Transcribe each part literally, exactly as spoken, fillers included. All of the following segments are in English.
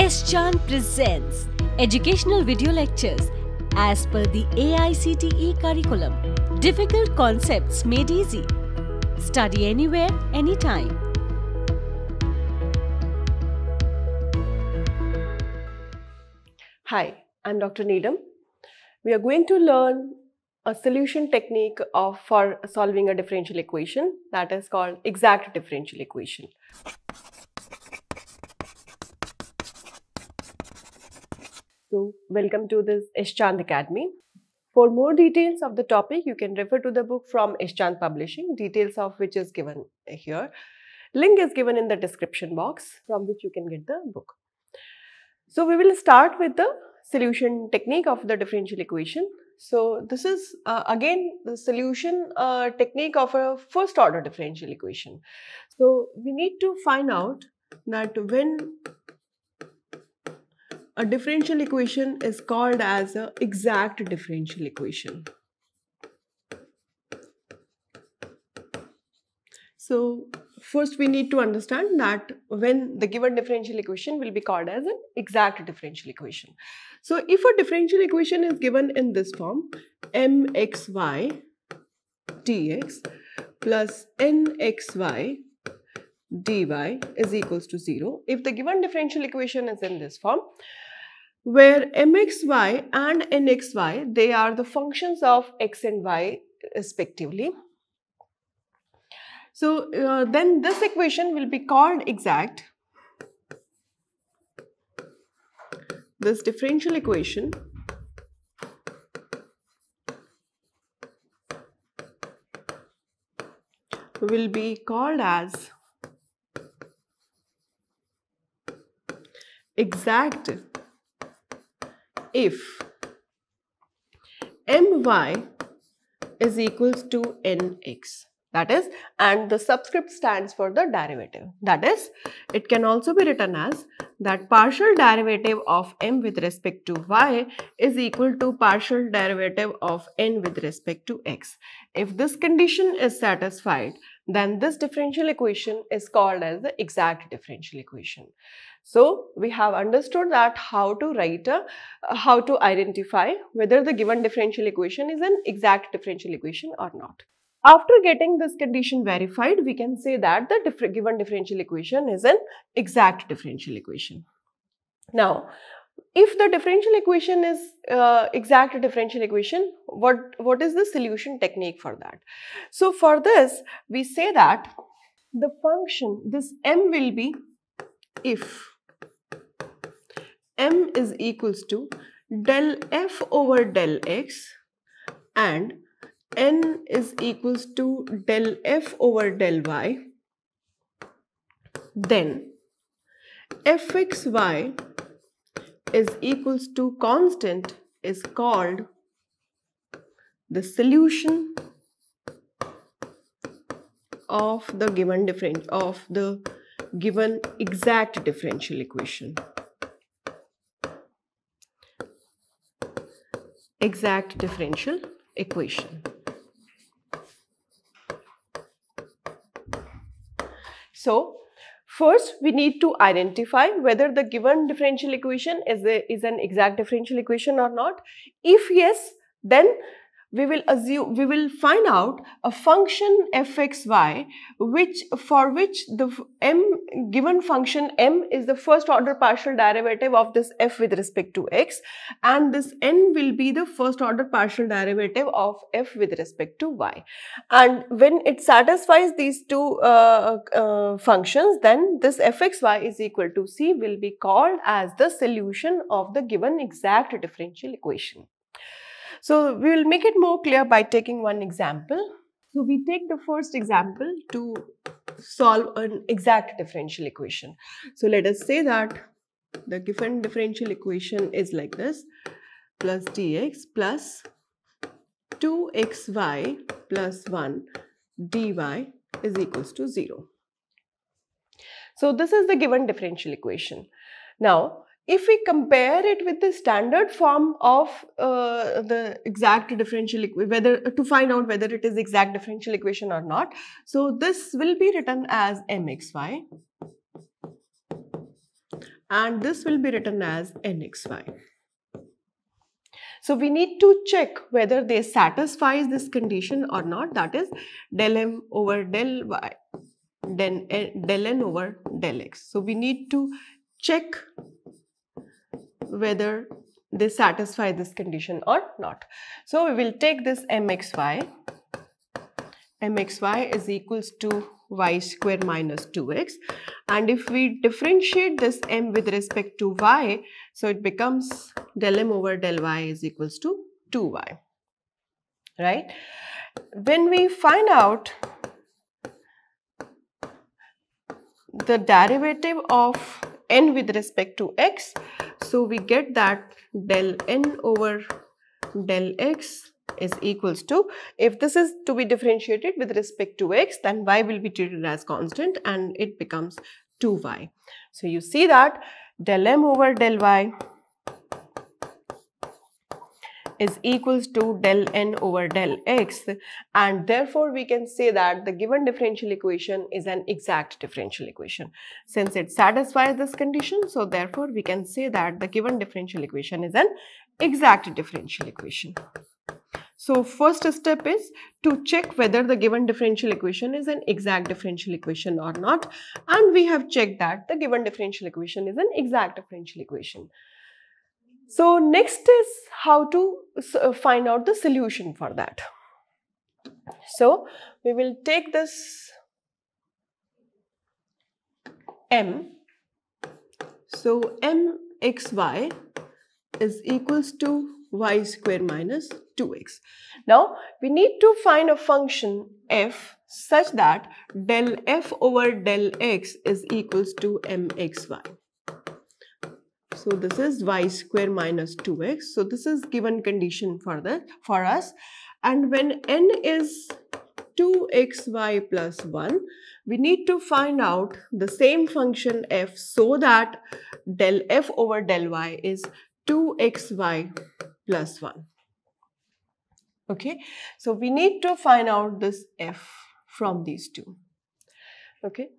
S Chand presents educational video lectures as per the A I C T E curriculum. Difficult concepts made easy. Study anywhere, anytime. Hi, I'm Doctor Needham. We are going to learn a solution technique of, for solving a differential equation that is called exact differential equation. So, welcome to this S Chand Academy. For more details of the topic, you can refer to the book from S Chand Publishing, details of which is given here. Link is given in the description box from which you can get the book. So, we will start with the solution technique of the differential equation. So, this is uh, again the solution uh, technique of a first order differential equation. So, we need to find out that when a differential equation is called as an exact differential equation. So, first we need to understand that when the given differential equation will be called as an exact differential equation. So, if a differential equation is given in this form, mxy dx plus nxy dy is equals to zero. If the given differential equation is in this form, where mxy and nxy, they are the functions of x and y respectively. So, uh, then this equation will be called exact. This differential equation will be called as exact if my is equals to nx. That is, and the subscript stands for the derivative. That is, it can also be written as that partial derivative of m with respect to y is equal to partial derivative of n with respect to x. If this condition is satisfied, then this differential equation is called as the exact differential equation. So, we have understood that how to write, a, uh, how to identify whether the given differential equation is an exact differential equation or not. After getting this condition verified, we can say that the diff given differential equation is an exact differential equation. Now, if the differential equation is uh, exact differential equation, what, what is the solution technique for that? So, for this, we say that the function, this m will be if m is equals to del f over del x and n is equals to del f over del y, then fxy is equals to constant is called the solution of the given different of the given exact differential equation. Exact differential equation. So, first we need to identify whether the given differential equation is, a, is an exact differential equation or not. If yes, then we will assume, we will find out a function fxy which for which the m given function m is the first order partial derivative of this f with respect to x, and this n will be the first order partial derivative of f with respect to y. And when it satisfies these two uh, uh, functions, then this fxy is equal to c will be called as the solution of the given exact differential equation. So, we will make it more clear by taking one example. So, we take the first example to solve an exact differential equation. So, let us say that the given differential equation is like this: plus dx plus two x y plus one dy is equals to zero. So, this is the given differential equation. Now, if we compare it with the standard form of uh, the exact differential equation, whether to find out whether it is exact differential equation or not. So, this will be written as mxy and this will be written as N X Y. So we need to check whether they satisfy this condition or not, that is del m over del y, then del n over del x. So we need to check whether they satisfy this condition or not. So we will take this mxy, mxy is equals to y square minus two x, and if we differentiate this m with respect to y, so it becomes del m over del y is equals to two y, right? When we find out the derivative of n with respect to x, so we get that del n over del x is equals to, if this is to be differentiated with respect to x, then y will be treated as constant and it becomes two y. So you see that del m over del y is equals to del n over del x, and therefore we can say that the given differential equation is an exact differential equation. Since it satisfies this condition, so therefore we can say that the given differential equation is an exact differential equation. So first step is to check whether the given differential equation is an exact differential equation or not, and we have checked that the given differential equation is an exact differential equation. So next is how to find out the solution for that. So we will take this m. So mxy is equals to y square minus two x. Now we need to find a function f such that del f over del x is equals to mxy. So this is y square minus two x. So this is given condition for that for us. And when n is two x y plus one, we need to find out the same function f so that del f over del y is two x y plus one. Okay. So we need to find out this f from these two. Okay.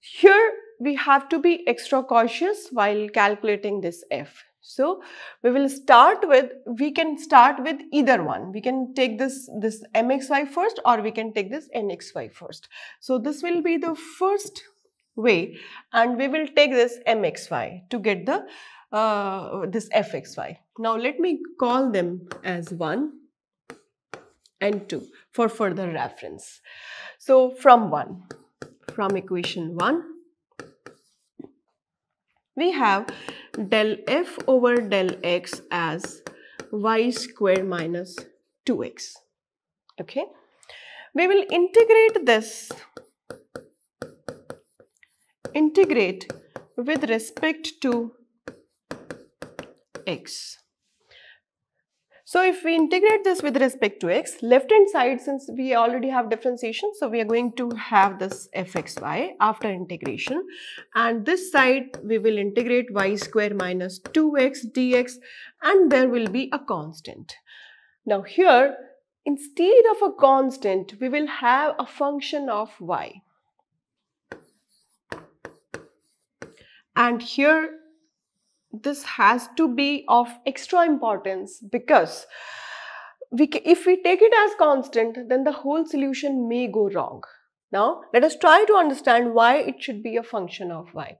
Here we have to be extra cautious while calculating this f. So we will start with, we can start with either one. We can take this, this mxy first, or we can take this nxy first. So this will be the first way, and we will take this mxy to get the uh, this fxy. Now let me call them as one and two for further reference. So from one, from equation one, we have del f over del x as y square minus two x. Okay, we will integrate this, integrate with respect to x. So if we integrate this with respect to x, left hand side, since we already have differentiation, so we are going to have this fxy after integration, and this side we will integrate y square minus two x dx, and there will be a constant. Now here, instead of a constant, we will have a function of y, and here this has to be of extra importance, because we, if we take it as constant, then the whole solution may go wrong. Now, let us try to understand why it should be a function of y.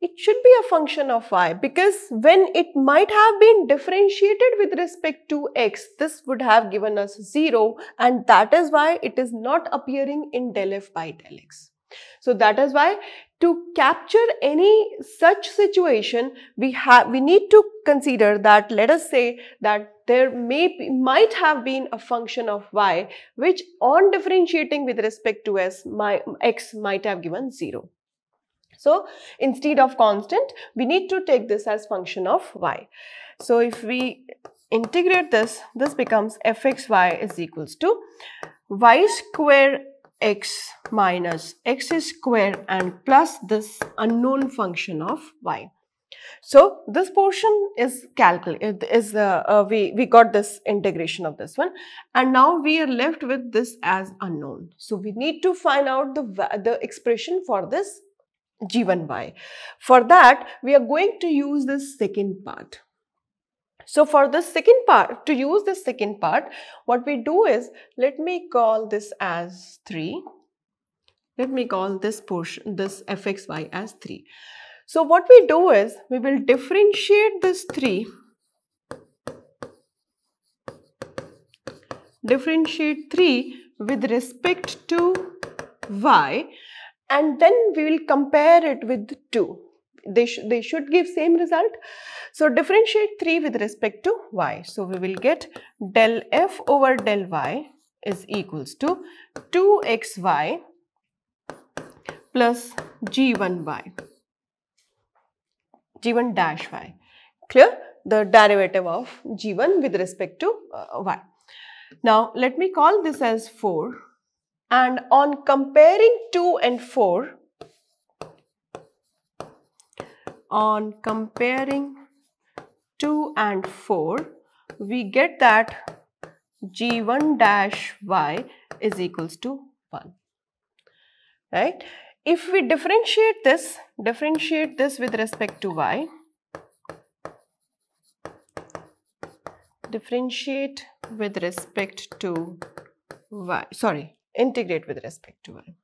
It should be a function of y because when it might have been differentiated with respect to x, this would have given us zero, and that is why it is not appearing in del f by del x. So that is why to capture any such situation, we have we need to consider that, let us say that there may be, might have been a function of y which on differentiating with respect to s, my x might have given zero. So instead of constant, we need to take this as function of y. So if we integrate this, this becomes fxy is equals to y square x minus x square and plus this unknown function of y. So this portion is calculated, is uh, uh, we, we got this integration of this one, and now we are left with this as unknown. So we need to find out the, the expression for this G one Y. For that, we are going to use this second part. So for the second part, to use the second part, what we do is, let me call this as three. Let me call this portion, this f x y as three. So what we do is, we will differentiate this three. Differentiate three with respect to y, and then we will compare it with two. They, sh they should give same result. So differentiate three with respect to y. So we will get del f over del y is equals to two x y plus g one y, g one dash y. Clear? The derivative of g one with respect to uh, y. Now let me call this as four, and on comparing two and four, on comparing two and four, we get that g one dash y is equals to one, right? If we differentiate this, differentiate this with respect to y, differentiate with respect to y, sorry, integrate with respect to y.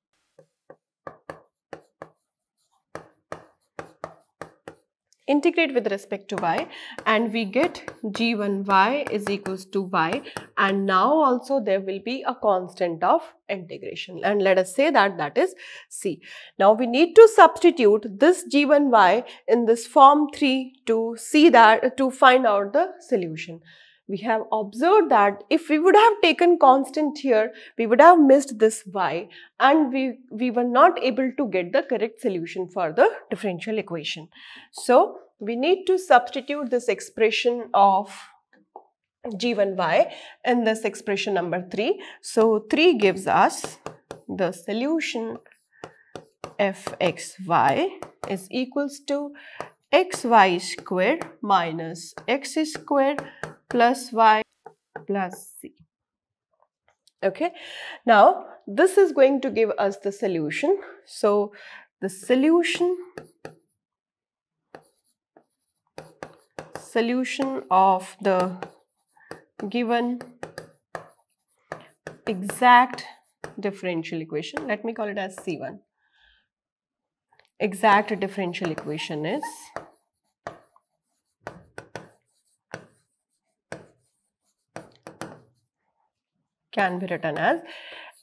Integrate with respect to y, and we get g one y is equals to y, and now also there will be a constant of integration, and let us say that that is c. Now we need to substitute this g one y in this form three to see that, to find out the solution. We have observed that if we would have taken constant here, we would have missed this y, and we, we were not able to get the correct solution for the differential equation. So we need to substitute this expression of g one y in this expression number three. So three gives us the solution f x y is equals to xy squared minus x squared plus y plus c. Okay, now this is going to give us the solution. So the solution solution of the given exact differential equation, let me call it as c one. Exact differential equation is can be written as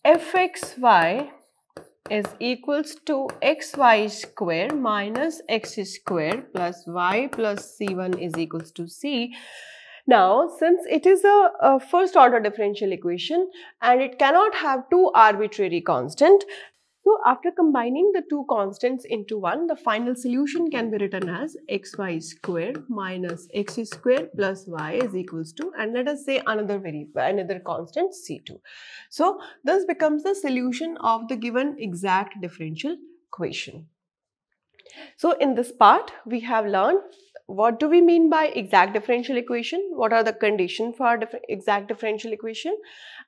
f x y is equals to xy square minus x square plus y plus c one is equals to c. Now, since it is a, a first order differential equation and it cannot have two arbitrary constants, so after combining the two constants into one, the final solution can be written as xy square minus x square plus y is equals to, and let us say another variable, another constant c two. So this becomes the solution of the given exact differential equation. So in this part, we have learned what do we mean by exact differential equation, what are the conditions for differ exact differential equation,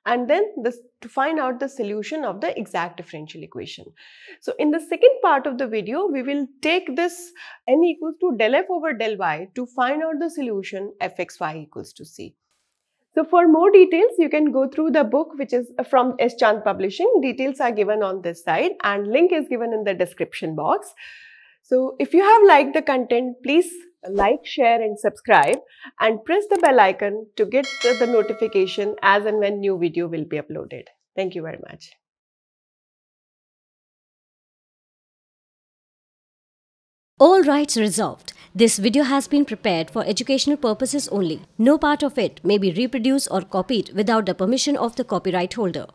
and then this, to find out the solution of the exact differential equation. So in the second part of the video, we will take this n equals to del f over del y to find out the solution f x y equals to c. So for more details, you can go through the book, which is from S Chand Publishing. Details are given on this side and link is given in the description box. So if you have liked the content, please like, share and subscribe, and press the bell icon to get the notification as and when new video will be uploaded. Thank you very much. All rights reserved. This video has been prepared for educational purposes only. No part of it may be reproduced or copied without the permission of the copyright holder.